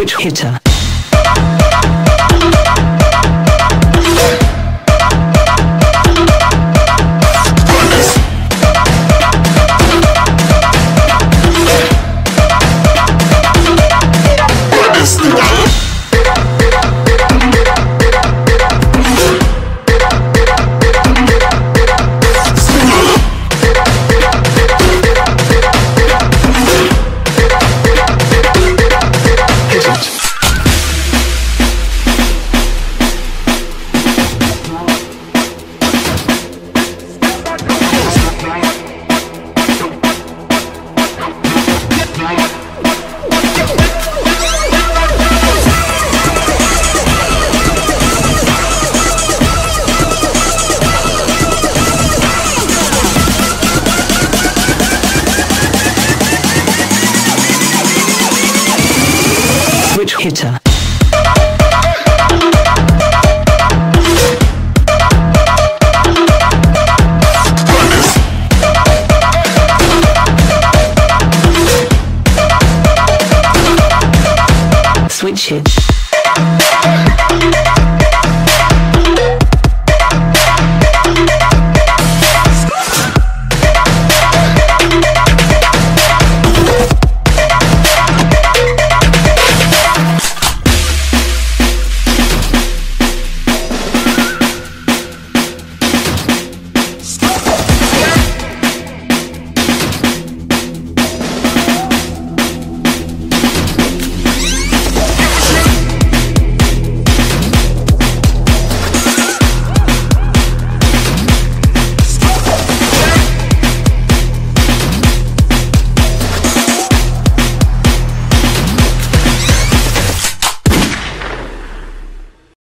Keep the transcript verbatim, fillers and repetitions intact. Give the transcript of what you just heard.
switch hitter. Switch hitter. Switch hit.